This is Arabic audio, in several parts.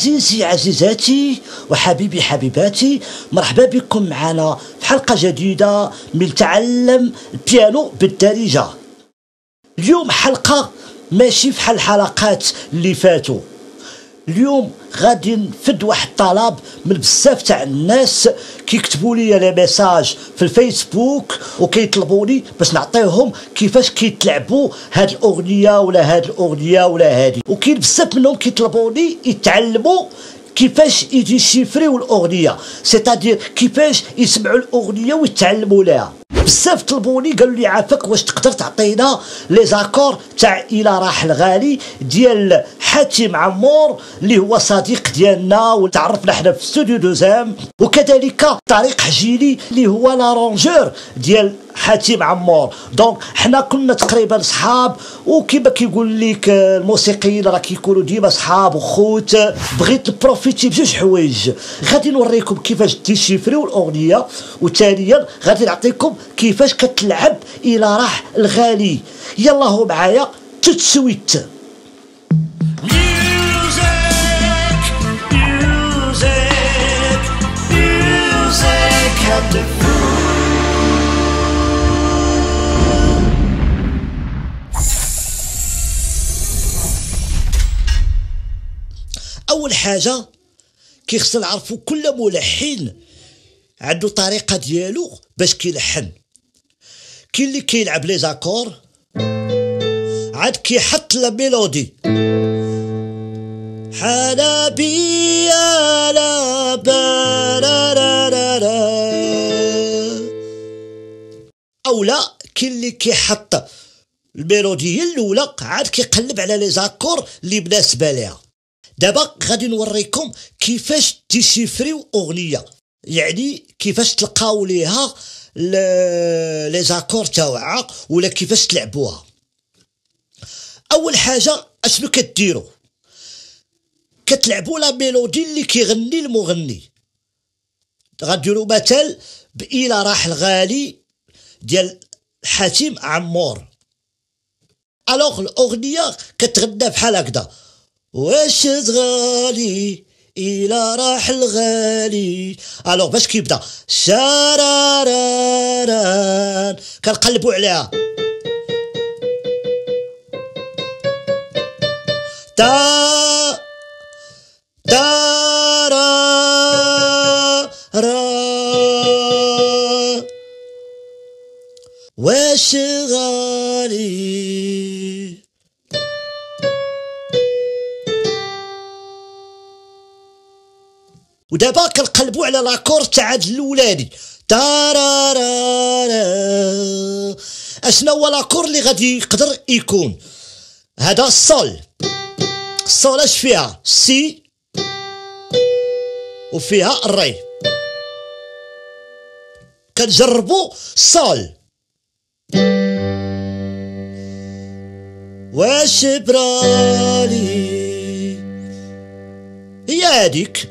عزيزي عزيزاتي وحبيبي حبيباتي، مرحبا بكم معنا في حلقة جديدة من تعلم البيانو بالدارجة. اليوم حلقة ماشي بحال الحلقات اللي فاتوا. اليوم غادي نفد واحد الطلب من بزاف تاع الناس كيكتبوا لي لي ميساج في الفيسبوك وكيطلبوني باش نعطيهم كيفاش كيتلعبوا هاد الاغنيه ولا هاد الاغنيه ولا هادي، وكاين بزاف منهم كيطلبوني يتعلموا كيفاش يديشيفريو الاغنيه، سيتادير كيفاش يسمعوا الاغنيه ويتعلموا لها. بزاف طلبوني قالوا لي عافاك واش تقدر تعطينا لي زاكور تاع الى راح الغالي ديال حاتم عمور اللي هو صديق ديالنا وتعرفنا حنا في استوديو دوزام، وكذلك طارق حجيلي اللي هو لارونجور ديال حاتم عمور. دونك حنا كنا تقريبا صحاب، وكما كيقول لك الموسيقيين راه كيكونوا ديما صحاب وخوت. بغيت نبروفيتي بجوج حوايج، غادي نوريكم كيفاش ديشيفريو الاغنيه، وثانيا غادي نعطيكم كيفاش كتلعب الى راح الغالي. يلا هو معايا تتسويت. اول حاجه كيخصنا نعرفوا كل ملحن عنده طريقه ديالو باش كيلحن. كاين اللي كيلعب لي زاكور عاد كيحط لا ميلودي حنا بيا لا او لا. كاين اللي كيحط الميلوديه الاولى عاد كيقلب على لي زاكور اللي مناسبه ليها. دابا غادي نوريكم كيفاش ديشيفريو اغنيه، يعني كيفاش تلقاو ليها لي زاكور تاوعها ولا كيفاش تلعبوها. اول حاجه اشنو كديروا؟ كتلعبوا لا ميلودي اللي كيغني المغني. غديروا مثال بإلى راح الغالي ديال حاتم عمور. الوغ الاغنيه كتغنى بحال هكذا: واش تغالي الى راح الغالي. الوغ باش كيبدا شاراراران كنقلبوا عليها تا تا را را واش غالي. ودابا كنقلبوا على لاكور تاع هاد الاولاني تارارارا. اشنو هو لاكور اللي غادي يقدر يكون؟ هذا الصول. الصول اش فيها؟ سي وفيها الري. كنجربوا الصول واش برالي، هي هذيك.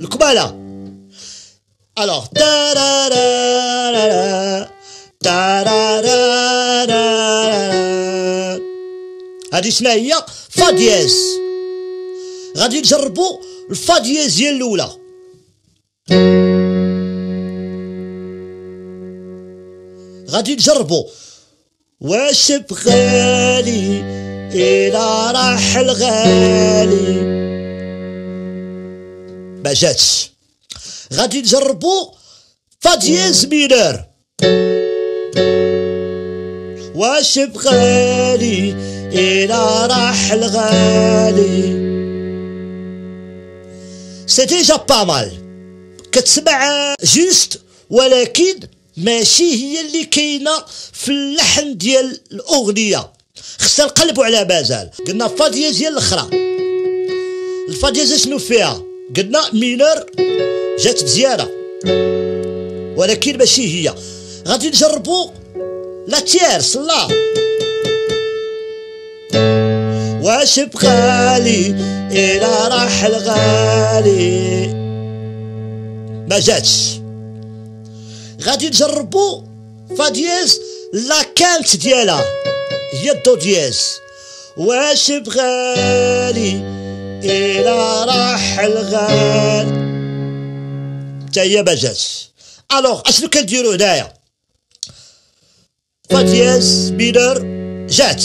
القبالة. الوغ تارارارا تارارارا هادي شناهي؟ هي فا دياز. غادي نجربو الفا دياز هي الأولى غادي نجربو واش بغالي إلا راح الغالي، ما جاتش. غادي نجربو فا دياز مينور واش بغالي إلا راح الغالي. سي ديجا با مال، كتسمع جوست ولكن ماشي هي اللي كاينه في اللحن ديال الأغنية. خصنا نقلبوا على بازال. قلنا فاديز هي الاخرى، الفاديز شنو فيها؟ قلنا مينور جات مزيانه، ولكن ماشي هي. غادي نجربوا لا تيرس. لا واش بغالي إلا راح الغالي، ما جاتش. غادي نجربو فا دياز لا كانت ديالها هي الدو دياز. واش بغالي إلا راح الغالي، تا هي ما جاتش. ألوغ أشنو كنديرو هنايا؟ فا دياز مينور جات.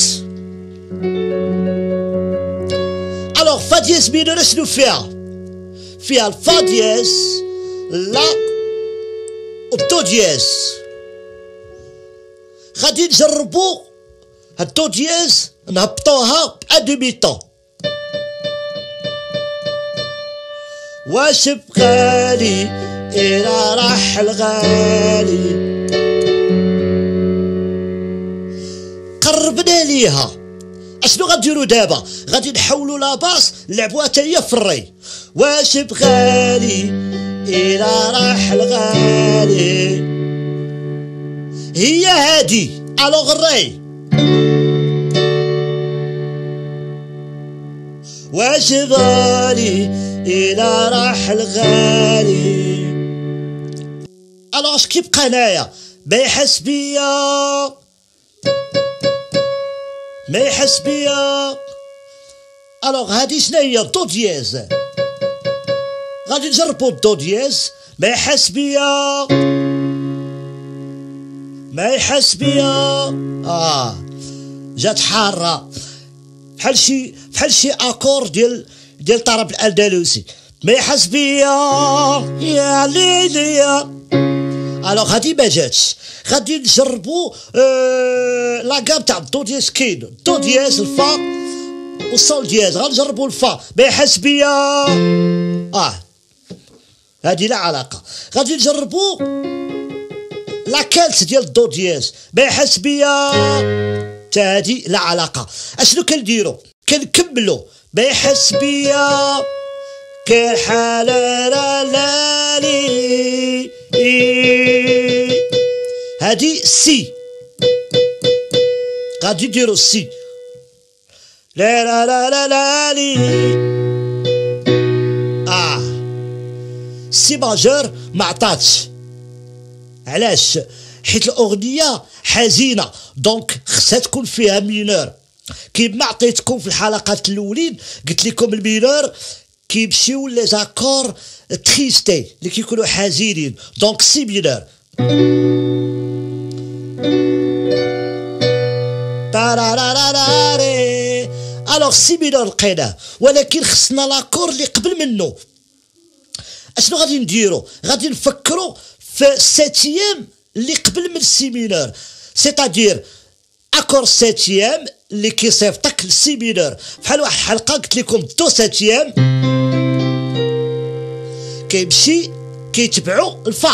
الوغ فا دياز مينور شنو فيها؟ فيها الفا دياز لا والدو دياز. غادي نجربو هاد الدو دياز نهبطوها بأدومي طون. واش بغالي إلا راح الغالي، قربنا ليها. اشنو غنديرو دابا؟ غادي نحولو لاباس نلعبوها تا هي في الري. واش بغالي إلا راح الغالي، هي هادي. ألوغ الري واش بغالي إلا راح الغالي. ألوغ اش كيبقى هنايا؟ ما يحس بيا، ما يحس بيا. الوغ هادي شنو هي؟ الدو دياز. غادي نجربو الدو دياز. ما يحس بيا، ما يحس بيا. جات حارة بحال شي اكور ديال طرب الاندلسي. ما يحس بيا يا ليليا. الوغ هادي ما جاتش. غادي نجربو لا كام تاع الدو دياز. كاين الدو دياز، الفا والصول دياز. غنجربو الفا. ما يحس بيا، هادي لا علاقة. غادي نجربو لا كالت ديال الدو دياز. ما يحس بيا، تا هادي لا علاقة. اشنو كنديرو؟ كنكملو ما يحس بيا كحال لالي. هادي سي. غادي نديرو سي لا لا لا لا لا لي. سي ماجور ما عطاتش. علاش؟ حيت الاغنيه حزينه، دونك خصها تكون فيها مينور. كيما عطيتكم في الحلقات الاولين، قلت لكم المينور كيمشيو لي زاكور تريستي اللي كيكونوا حزينين. دونك سي مينور تاراراراري. الوغ سي مينور لقيناه، ولكن خصنا لاكور اللي قبل منه. اشنو غادي نديرو؟ غادي نفكرو في السيتيام اللي قبل من سي مينور، سيتادير اكور سيتيام اللي كيصيفطك لسي مينور. بحال واحد الحلقه قلت لكم دو سيتيام كيمشي كيتبعو الفا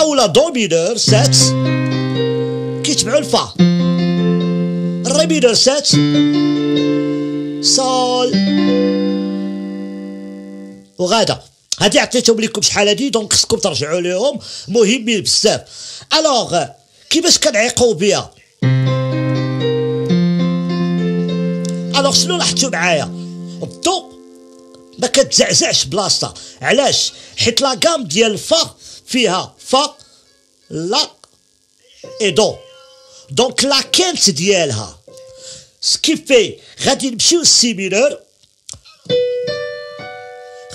أو لا دو مينور سات كيتبعو الفا. الري مينور سات صول وغادا. هادي عطيتهم ليكم شحال هادي، دونك خصكم ترجعوا ليهم، مهمين بزاف. ألوغ كيفاش كنعيقو بها؟ ألوغ شنو لاحظتو معايا؟ الضو ما كتزعزعش بلاصتها. علاش؟ حيت لاكام ديال الفا فيها فا لا اي دو، دونك لا كانت ديالها سكيفي. غادي نمشيو لسي مينور،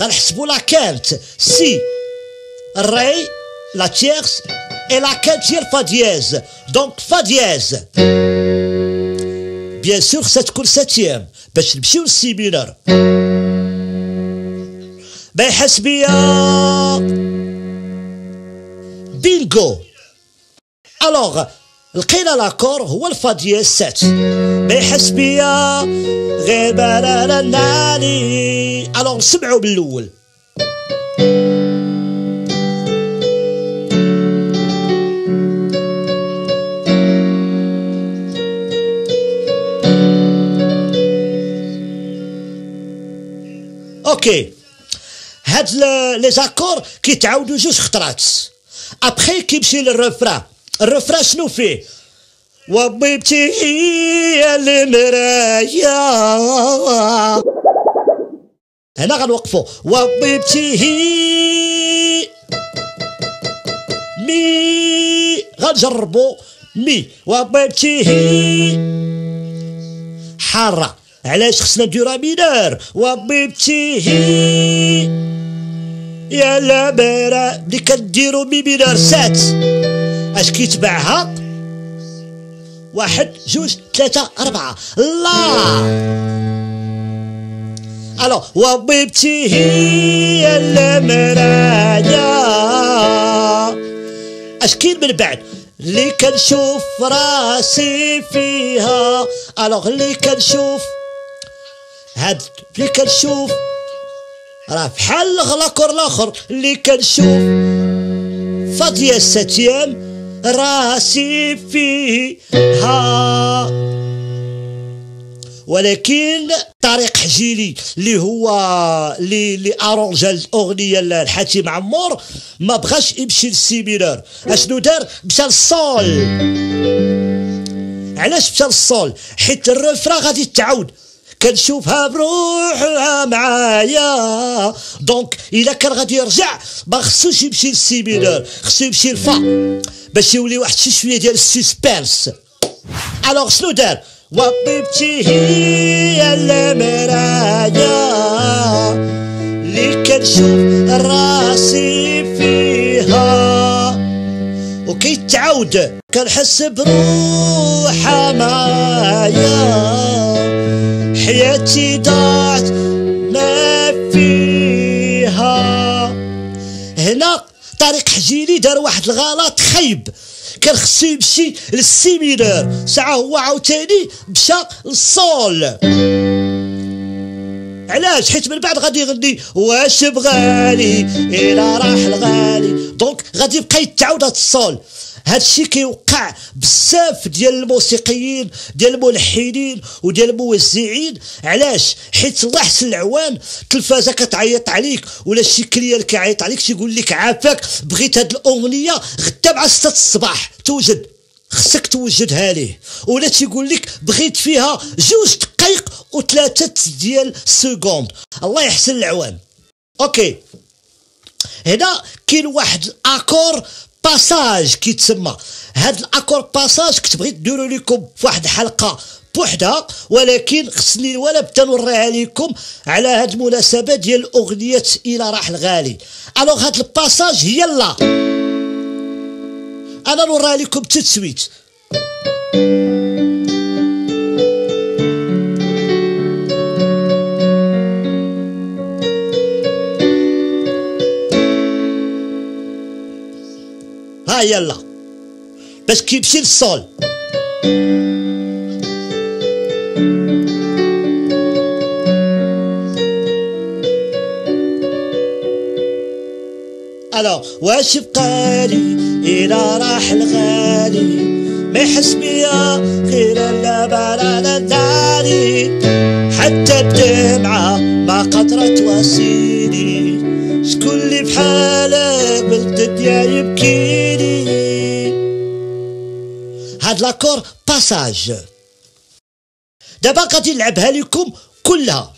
غنحسبو لا كانت سي ري لا تيرس اي لا كانت هي الفا دياز. دونك فا دياز بيان سور خصها تكون ساتيام باش نمشيو لسي مينور. ما يحس بيا، بينغو. الوغ لقينا لاكور هو الفا ديال سات. ما يحس بيا غير بلا ناني. الوغ نسمعو بالاول. اوكي هاد لي زاكور كيتعاودوا جوج خطرات ابخي كيمشي للرفرا. الرفرا شنو فيه؟ وبيبتي هي المرايا. هنا غنوقفوا وبيبتي هي مي، غنجربوا مي وبيبتي هي حاره، علاش خصنا دورا مينور وبيبتي هي يا لابرا. ملي كديروا مي مينور سات اش كيتبعها؟ واحد جوج ثلاثة أربعة لا. ألو وبيبتي هي المرايا، أش كاين من بعد؟ اللي كنشوف راسي فيها. ألو اللي كنشوف هاد اللي كنشوف راه بحال الغلاكور الآخر. اللي كنشوف فاضية الستيام راسي فيها. ولكن طارق حجيلي اللي هو اللي ارونجا الاغنيه لحاتم عمور ما بغاش يمشي للسي مينور. اشنو دار؟ مشى للسول. علاش مشى للسول؟ حيت الرفرا غادي تعاود كنشوفها بروحها معايا. دونك الا كان غادي يرجع ما خصوش يمشي للسي مينور، خصو يمشي لفا باش يولي واحد شي شويه ديال السسبانس. الوغ شنو دار؟ وبيبتي هي المرايا اللي كنشوف راسي فيها، وكيتعاود كنحس بروحها معايا، حياتي ضاعت ما فيها. هنا طارق حجيلي دار واحد الغلط خايب، كان خصو يمشي للسي مينور، ساعة هو عاوتاني مشى للسول. علاش؟ حيت من بعد غادي يغني واش بغالي إلا راح الغالي، دونك غادي يبقى يتعاود هاد السول. هادشي كيوقع بزاف ديال الموسيقيين، ديال الملحنين وديال الموزعين. علاش؟ حيت الله يحسن العوان التلفازه كتعيط عليك ولا شي كليان كيعيط عليك تيقول لك عافاك بغيت هاد الاغنيه غدا مع 6 الصباح توجد، خصك توجدها ليه. ولا تيقول لك بغيت فيها 2 دقائق و3 ديال سكوند. الله يحسن العوان. اوكي هنا كاين واحد الاكور باساج كيتسمى. هاد الاكور باساج كنت بغيت نديرو لكم في واحد الحلقه بوحدها، ولكن خصني ولا بدا نوريها لكم على هاد المناسبه ديال اغنيه الى راح الغالي. الوغ هاد الباساج يلا انا نوريها لكم تتسويت. يلا باش كيمشي للسول. الو واش بقالي إلا راح الغالي ما يحس بيا غير لا بارانا داري، حتى الدمعة ما قدرت واسيني، شكون اللي بحالك بالضد يا يبكي. هاد لاكور باساج دابا غادي نلعبها لكم كلها.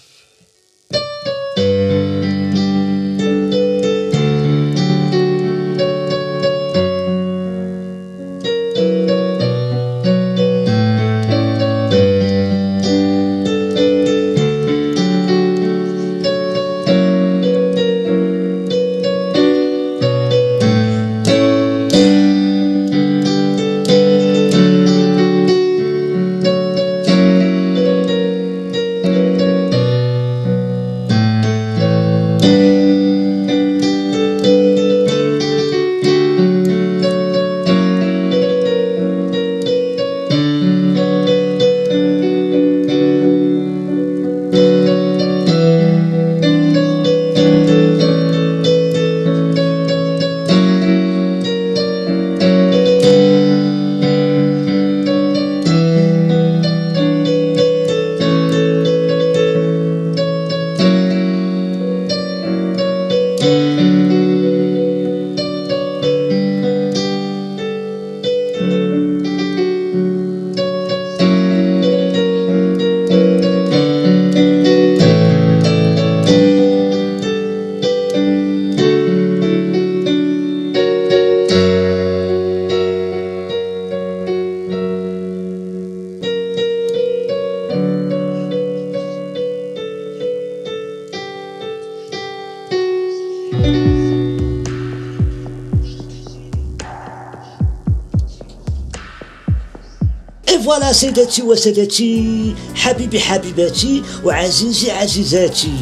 فوالا سيداتي وسادتي، حبيبي حبيباتي وعزيزي عزيزاتي،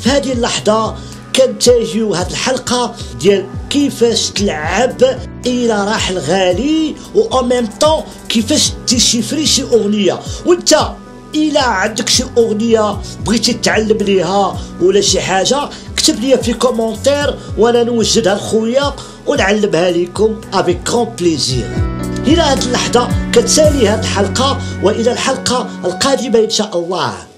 في هذه اللحظة كنتهيو هذه الحلقة ديال كيفاش تلعب إلى راح الغالي و أون ميم طون كيفاش تشيفري شي أغنية. وأنت إلا عندك شي أغنية بغيتي تتعلم ليها ولا شي حاجة، كتب لي في كومونتير وأنا نوجدها لخويا ونعلمها ليكم افيك كغون بليزير. إلى هذه اللحظة كتسالي هذه الحلقة، وإلى الحلقة القادمة إن شاء الله.